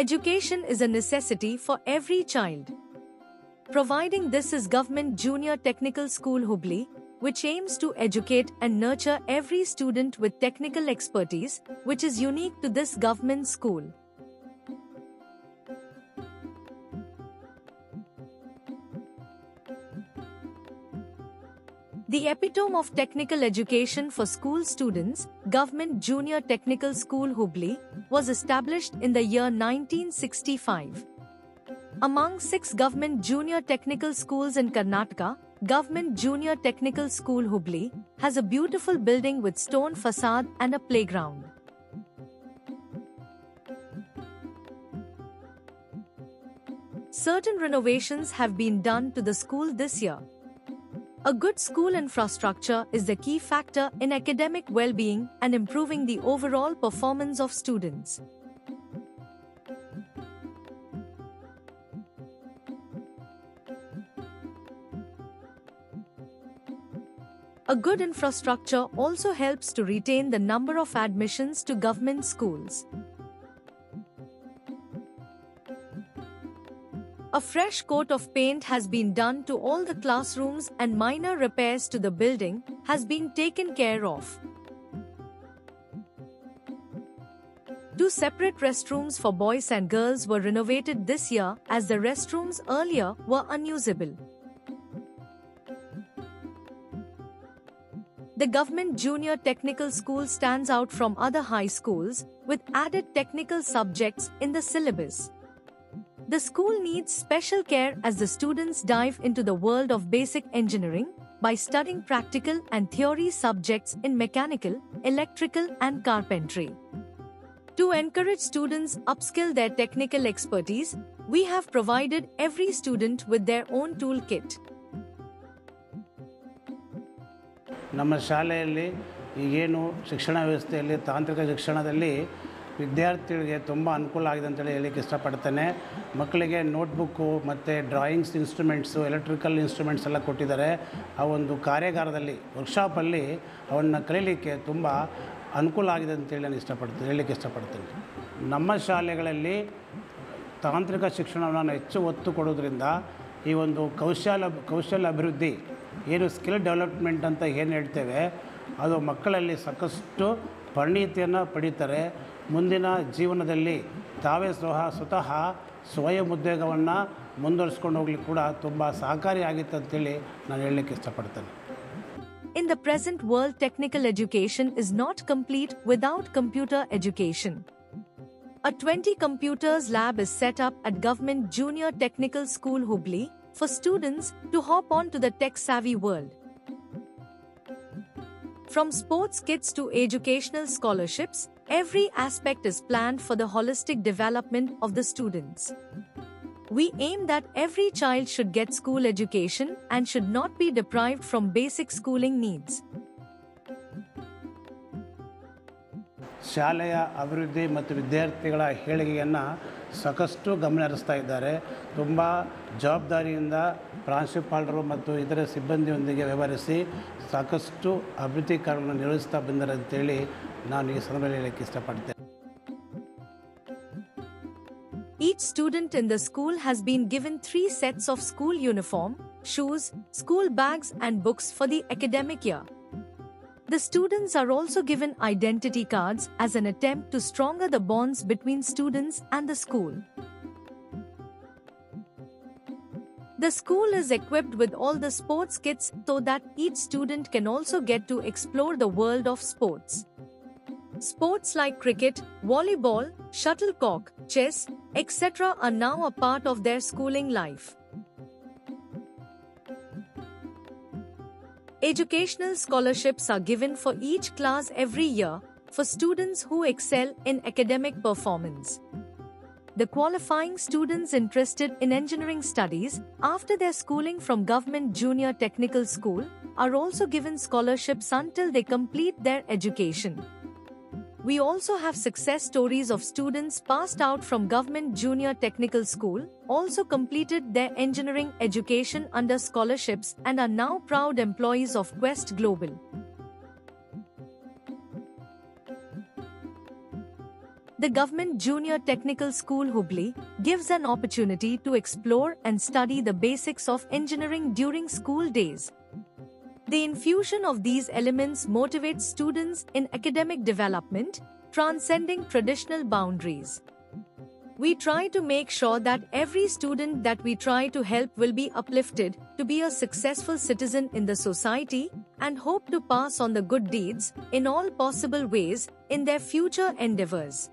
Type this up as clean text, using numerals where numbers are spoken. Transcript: Education is a necessity for every child. Providing this is Government Junior Technical School Hubli, which aims to educate and nurture every student with technical expertise, which is unique to this government school. The epitome of technical education for school students, Government Junior Technical School Hubli, was established in the year 1965. Among 6 government junior technical schools in Karnataka, Government Junior Technical School Hubli has a beautiful building with stone facade and a playground. Certain renovations have been done to the school this year. A good school infrastructure is the key factor in academic well-being and improving the overall performance of students. A good infrastructure also helps to retain the number of admissions to government schools. A fresh coat of paint has been done to all the classrooms and minor repairs to the building has been taken care of. 2 separate restrooms for boys and girls were renovated this year as the restrooms earlier were unusable. The Government Junior Technical School stands out from other high schools with added technical subjects in the syllabus. The school needs special care as the students dive into the world of basic engineering by studying practical and theory subjects in mechanical, electrical, and carpentry. To encourage students to upskill their technical expertise, we have provided every student with their own toolkit. ನಮ್ಮ ಶಾಲೆಯಲ್ಲಿ ಈಗೇನು ಶಿಕ್ಷಣ ವ್ಯವಸ್ಥೆಯಲ್ಲಿ ತಾಂತ್ರಿಕ ಶಿಕ್ಷಣದಲ್ಲಿ ವಿದ್ಯಾರ್ಥಿಗಳಿಗೆ ತುಂಬ ಅನುಕೂಲ ಆಗಿದೆ ಅಂತ ಹೇಳಕ್ಕೆ ಇಷ್ಟಪಡ್ತೇನೆ ಮಕ್ಕಳಿಗೆ ನೋಟ್ಬುಕ್ ಮತ್ತು ಡ್ರಾಯಿಂಗ್ಸ್ ಇನ್ಸ್ಟ್ರುಮೆಂಟ್ಸ್ ಎಲೆಕ್ಟ್ರಿಕಲ್ ಇನ್ಸ್ಟ್ರುಮೆಂಟ್ಸ್ ಎಲ್ಲ ಕೊಟ್ಟಿದ್ದಾರೆ ಆ ಒಂದು ಕಾರ್ಯಾಗಾರದಲ್ಲಿ ವರ್ಕ್‌ಶಾಪ್ ಅಲ್ಲಿ ಅವನ್ನ ಕಲಿಯಲಿಕ್ಕೆ ತುಂಬ ಅನುಕೂಲ ಆಗಿದೆ ಅಂತ ಹೇಳಿ ನಾನು ಹೇಳಕ್ಕೆ ಇಷ್ಟಪಡ್ತೀನಿ ನಮ್ಮ ಶಾಲೆಗಳಲ್ಲಿ ತಾಂತ್ರಿಕ ಶಿಕ್ಷಣವನ್ನು ಹೆಚ್ಚು ಒತ್ತು ಕೊಡೋದ್ರಿಂದ ಈ ಒಂದು ಕೌಶಲ್ಯ ಅಭಿವೃದ್ಧಿ ಏನು ಸ್ಕಿಲ್ ಡೆವಲಪ್ಮೆಂಟ್ ಅಂತ ಏನು ಹೇಳ್ತೇವೆ ಅದು ಮಕ್ಕಳಲ್ಲಿ ಸಾಕಷ್ಟು ಪರಿಣಿತಿಯನ್ನು ಪಡೆಯುತ್ತಾರೆ ಮುಂದಿನ ಜೀವನದಲ್ಲಿ ತಾವೇ ಸ್ವತಃ ಸ್ವಯಂ ಉದ್ಯೋಗವನ್ನು ಮುಂದುವರಿಸಿಕೊಂಡು ಹೋಗಲಿಕ್ಕೆ ಕೂಡ ತುಂಬಾ ಸಹಕಾರಿಯಾಗಿದೆ ಅಂತ ಹೇಳಿ ನಾನು ಹೇಳಲಿಕ್ಕೆ ಇಷ್ಟಪಡ್ತೇನೆ In the present world, technical education is not complete without computer education. A 20 computers lab is set up at Government Junior Technical School Hubli for students to hop on to the tech-savvy world. From sports kits to educational scholarships, every aspect is planned for the holistic development of the students. We aim that every child should get school education and should not be deprived from basic schooling needs. ಶಾಲೆಯ ಅಭಿವೃದ್ಧಿ ಮತ್ತು ವಿದ್ಯಾರ್ಥಿಗಳ ಏಳಿಗೆಯನ್ನು ಸಾಕಷ್ಟು ಗಮನ ಹರಿಸ್ತಾ ಇದ್ದಾರೆ ತುಂಬ ಜವಾಬ್ದಾರಿಯಿಂದ ಪ್ರಾಂಶುಪಾಲರು ಮತ್ತು ಇತರ ಸಿಬ್ಬಂದಿಯೊಂದಿಗೆ ವ್ಯವಹರಿಸಿ ಸಾಕಷ್ಟು ಅಭಿವೃದ್ಧಿ ಕಾರ್ಯಗಳನ್ನು ನಿರ್ವಹಿಸ್ತಾ ಬಂದರು ಅಂತೇಳಿ ನಾನು ಈ ಸಂದರ್ಭದಲ್ಲಿ ಹೇಳಕ್ಕೆ ಇಷ್ಟಪಡ್ತೇನೆ Each student in the school has been given 3 sets of school uniform, shoes, school bags and books for the academic year. The students are also given identity cards as an attempt to stronger the bonds between students and the school. The school is equipped with all the sports kits so that each student can also get to explore the world of sports. Sports like cricket, volleyball, shuttlecock, chess, etc. are now a part of their schooling life. Educational scholarships are given for each class every year for students who excel in academic performance. The qualifying students interested in engineering studies after their schooling from Government Junior Technical School are also given scholarships until they complete their education. We also have success stories of students passed out from Government Junior Technical School, also completed their engineering education under scholarships and are now proud employees of Quest Global. The Government Junior Technical School Hubli gives an opportunity to explore and study the basics of engineering during school days. The infusion of these elements motivates students in academic development, transcending traditional boundaries. We try to make sure that every student that we try to help will be uplifted to be a successful citizen in the society and hope to pass on the good deeds in all possible ways in their future endeavors.